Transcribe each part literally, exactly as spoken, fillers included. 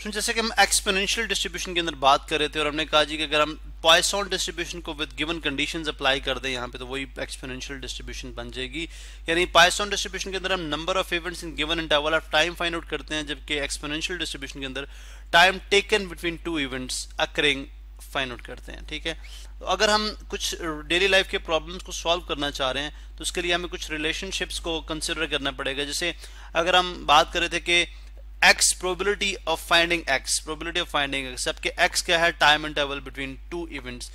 Friends, जैसे कि हम एक्सपोनेंशियल डिस्ट्रीब्यूशन के अंदर बात कर रहे थे और हमने कहा जी कि अगर हम पॉइसन डिस्ट्रीब्यूशन को विद गिवन कंडीशंस अप्लाई कर दें यहाँ पे, तो वही एक्सपोनेंशियल डिस्ट्रीब्यूशन बन जाएगी। यानी पॉइसन डिस्ट्रीब्यूशन के अंदर हम number of events in given interval of time find out करते हैं, जबकि एक्सपोनेंशियल डिस्ट्रीब्यूशन के अंदर time taken between two events occurring find out करते हैं। ठीक है, तो अगर हम कुछ डेली लाइफ के प्रॉब्लम्स को सॉल्व करना चाह रहे हैं तो उसके लिए हमें कुछ रिलेशनशिप्स को कंसिडर करना पड़ेगा। जैसे अगर हम बात कर रहे थे कि x probability of finding x probability of finding x, सबके x क्या है? time interval between two events,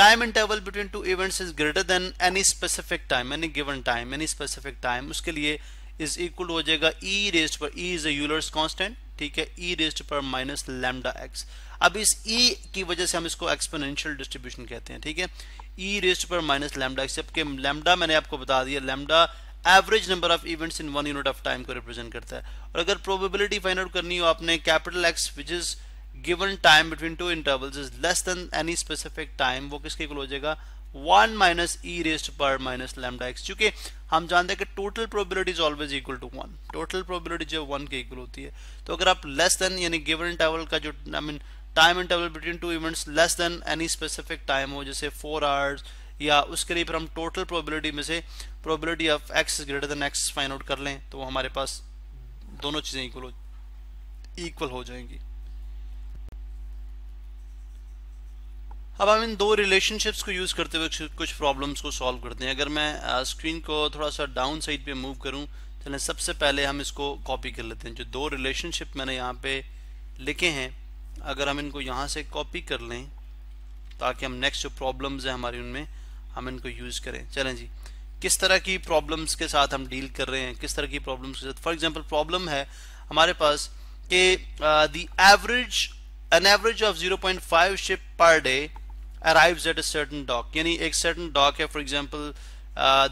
time interval between two events is greater than any specific time, any given time, any specific time, उसके लिए is equal हो जाएगा e raised पर, e is a Euler's constant, ठीक है, e raised पर minus lambda x। अब इस e की वजह से हम इसको exponential distribution कहते हैं। ठीक है, e raised पर minus lambda x, सबके lambda मैंने आपको बता दिया, lambda average number of events in one unit of time को रिप्रेजेंट करता है। और अगर प्रोबेबिलिटी फाइंड आउट करनी हो आपने, capital x which is given time between two intervals is less than any specific time, वो किसके इक्वल हो जाएगा? वन माइनस ई रेस्ट पर माइनस लैम्डा एक्स, क्योंकि हम जानते हैं कि total probability is always equal to one, total probability जो वन के इक्वल होती है। तो अगर आप लेस देन यानी गिवन इंटरवल का जो I mean time interval between two events less than any specific time हो, जैसे फोर आवर्स, या उसके लिए फिर हम टोटल प्रोबेबिलिटी में से probability of x greater than x find out कर लें, तो हमारे पास दोनों चीजें इक्वल हो इक्वल हो जाएंगी। अब हम इन दो रिलेशनशिप्स को यूज करते हुए कुछ प्रॉब्लम्स को सॉल्व करते हैं। अगर मैं स्क्रीन को थोड़ा सा डाउन साइड पे मूव करूं, चलें सबसे पहले हम इसको कॉपी कर लेते हैं। जो दो रिलेशनशिप मैंने यहाँ पे लिखे हैं, अगर हम इनको यहाँ से कॉपी कर लें ताकि हम नेक्स्ट जो प्रॉब्लम्स हैं हमारी उनमें हम इनको यूज़ करें। चलें जी, किस तरह की प्रॉब्लम्स के साथ हम डील कर रहे हैं, किस तरह की प्रॉब्लम्स के साथ। फॉर एग्जांपल प्रॉब्लम है हमारे पास कि the average an average of zero point five ship per day arrives at a certain dock, यानी एक सर्टेन डॉक है, for example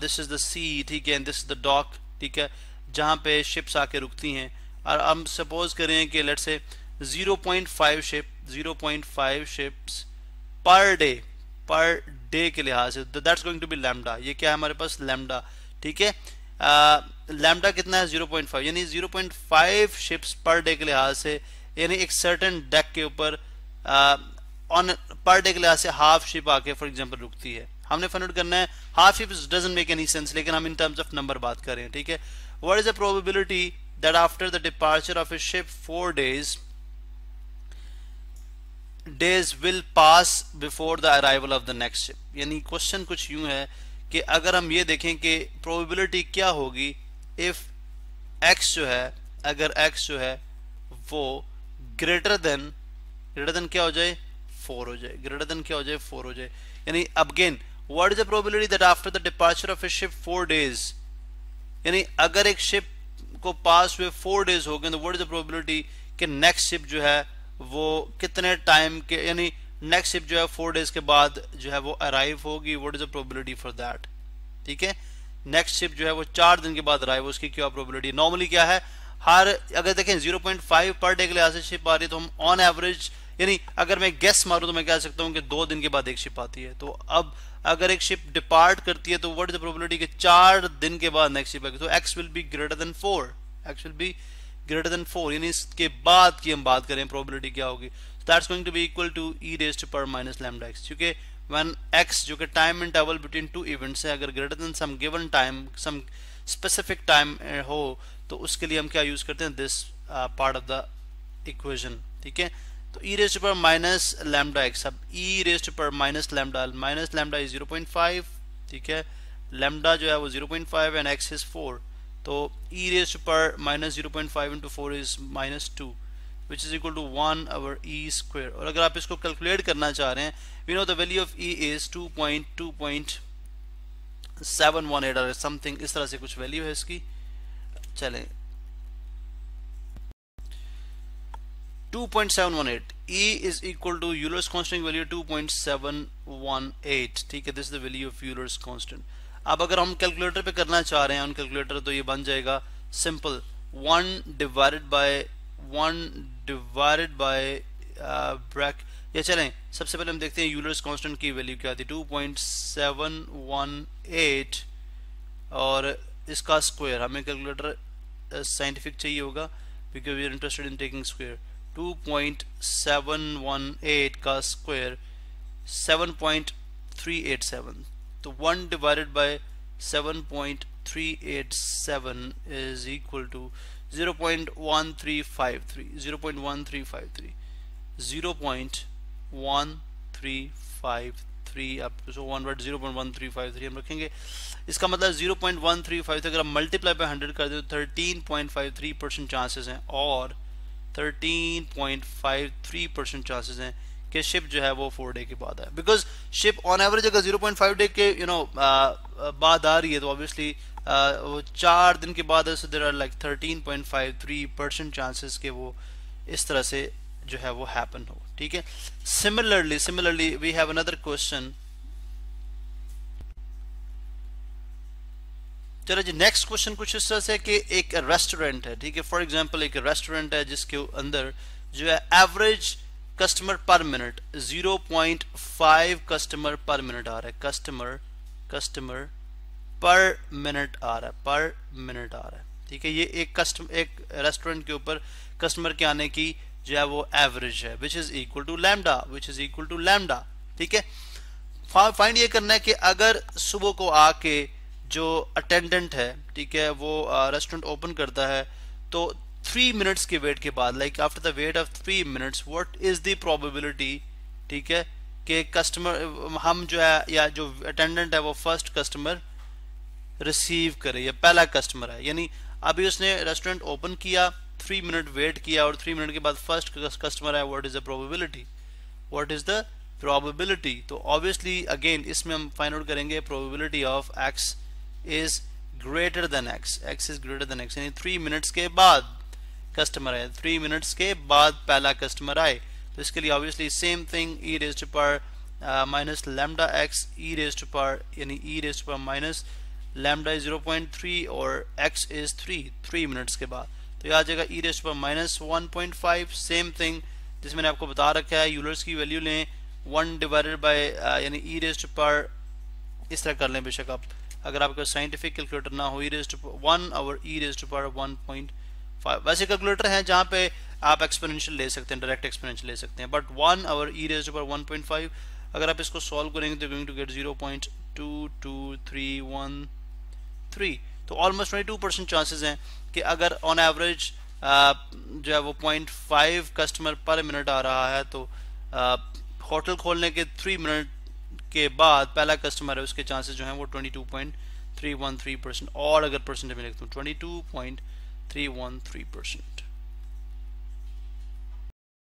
this is the sea, ठीक है, and this is the dock, ठीक है, जहाँ पे शिप्स आके रुकती हैं। और हम सपोज करें कि let's say zero point five ship zero point five ships per day per day के लिहाज से, that's going to be lambda, ये क्या है हमारे पास? लैम्डा, ठीक है। लैम्डा कितना है? ज़ीरो पॉइंट फ़ाइव, यानी zero point five ships per day के लिहाज से, यानी एक सर्टेन डेक के ऊपर ऑन पर डे के लिहाज से हाफ शिप आके फॉर एग्जांपल रुकती है। हमने फाइंड आउट करना है half ship, doesn't make any sense, लेकिन हम इन टर्म्स ऑफ नंबर बात कर रहे हैं। ठीक है, what is the probability that after the departure of a ship four days days will pass before the arrival of the next ship. यानी question कुछ यूं है कि अगर हम ये देखें कि प्रोबेबिलिटी क्या होगी इफ एक्स जो है, अगर एक्स जो है वो ग्रेटर देन ग्रेटर देन क्या हो जाए? फोर हो जाए, ग्रेटर देन क्या हो जाए? फोर हो जाए। यानी again what is the probability that after the departure of a ship four days, यानी अगर एक शिप को पास हुए फोर डेज हो गए तो व्हाट इज द प्रोबेबिलिटी कि नेक्स्ट शिप जो है वो कितने टाइम के, यानी नेक्स्ट शिप जो है फोर डेज के बाद जो है वो अराइव होगी, what is the probability for that. ठीक है, नेक्स्ट शिप जो है वो चार दिन के बाद अराइव, उसकी क्या प्रोबेबिलिटी? नॉर्मली क्या है, हर अगर देखें zero point five per day के लिहाज से शिप आ रही है, तो हम ऑन एवरेज यानी अगर मैं गेस मारूं तो मैं कह सकता हूं कि दो दिन के बाद एक शिप आती है। तो अब अगर एक शिप डिपार्ट करती है तो व्हाट इज द प्रोबेबिलिटी कि चार दिन के बाद नेक्स्ट शिप आएगी, तो x will be greater than four, x will be greater than four, यानी इसके बाद की हम बात करें प्रोबेबिलिटी क्या होगी, that's going to be equal to e raised to power minus lambda x, क्योंकि व्हेन एक्स जो कि time interval between two events है, अगर greater than some given time some specific time हो, तो उसके लिए हम क्या यूज करते हैं? This part of the equation. ठीक है, तो e raised to power minus lambda x, अब e raised to power minus lambda, minus lambda is zero point five, ठीक है, लैम्डा जो है वो zero point five and x is four, तो e raised पर minus zero point five into four is minus two, which is equal to one over e square। और अगर आप इसको कैलकुलेट करना चाह रहे हैं, we know the value of e is two point two point seven one eight or something, इस तरह से कुछ वैल्यू है इसकी। चलें, two point seven one eight, e is equal to Euler's constant value two point seven one eight, ठीक है, this is the value of Euler's constant। अब अगर हम कैलकुलेटर पे करना चाह रहे हैं ऑन कैलकुलेटर, तो ये बन जाएगा simple one divided by one divided by ब्रैक, ये चलें सबसे पहले हम देखते हैं यूलर्स कांस्टेंट की वैल्यू क्या आती है, two point seven one eight और इसका स्क्वायर, हमें कैलकुलेटर साइंटिफिक चाहिए होगा because we are interested in taking square, two point seven one eight का square seven point three eight seven. तो one divided by seven point three eight seven is equal to zero point one three five three. zero point one three five three. zero point one three five three आपको so one word zero point one three five three हम रखेंगे. इसका मतलब zero point one three five अगर हम multiply by one hundred कर दें तो thirteen point five three percent chances हैं और thirteen point five three percent chances हैं कि शिप जो है वो four डे के बाद आए, because ship on average अगर zero point five डे के you know uh, बाद आ रही है तो obviously uh, वो चार दिन के बाद है, so there are like thirteen point five three percent chances के वो इस तरह से जो है वो happen हो. ठीक है. Similarly, similarly we have another question. चलो जी नेक्स्ट क्वेश्चन कुछ इस तरह से कि एक रेस्टोरेंट है. ठीक है. फॉर एग्जांपल एक रेस्टोरेंट है जिसके अंदर जो है average customer per minute zero point five customer per minute आ रहा है. कस्टमर कस्टमर पर मिनट आ रहा है, पर मिनट आ रहा है. ठीक है. ये एक कस्टम एक रेस्टोरेंट के ऊपर कस्टमर के आने की जो है वो एवरेज है which is equal to lambda which is equal to lambda. ठीक है. फाइंड ये करना है कि अगर सुबह को आके जो अटेंडेंट है, ठीक है, वो रेस्टोरेंट ओपन करता है तो थ्री मिनट्स के वेट के बाद like after the wait of three minutes what is the probability, ठीक है, कि कस्टमर हम जो है या जो अटेंडेंट है वो फर्स्ट कस्टमर रिसीव करे या पहला कस्टमर है. यानी अभी उसने रेस्टोरेंट ओपन किया, थ्री मिनट वेट किया और थ्री मिनट के बाद फर्स्ट कस्टमर है. What is the probability, what is the probability. तो ऑब्वियसली अगेन इसमें हम फाइंड आउट करेंगे probability of X is greater than x. x is greater than x. यानी three minutes के बाद कस्टमर आए, three minutes के बाद पहला कस्टमर आए. तो इसके लिए obviously same thing e raised to power uh, minus lambda x e raised to power यानी e raised to power minus lambda is zero point three और x is three, three minutes के बाद. तो यहाँ जगह e raised to power minus one point five same thing जिसमें मैंने आपको बता रखा है. यूलर्स की वैल्यू लें one divided by uh, यानी e raised to power इस तरह कर लें. बेशक आप अगर आपका साइंटिफिक कैलकुलेटर ना हो e raised to one और e raised to power one point five वैसे कैलकुलेटर हैं जहाँ पे आप एक्सपोनेंशियल ले सकते हैं, डायरेक्ट एक्सपोनेंशियल ले सकते हैं, बट one और e raised to power one point five अगर आप इसको सॉल्व करेंगे तो going to get zero point two two three one three. तो ऑलमोस्ट twenty-two परसेंट चांसेस हैं कि अगर ऑन एवरेज जो है वो zero point five customer per minute आ रहा है तो होटल खोलने के three मिनट के बाद पहला कस्टमर है उसके चांसेस जो हैं वो twenty-two point three one three percent और अगर परसेंटेज में लिखता हूँ twenty-two point three one three percent.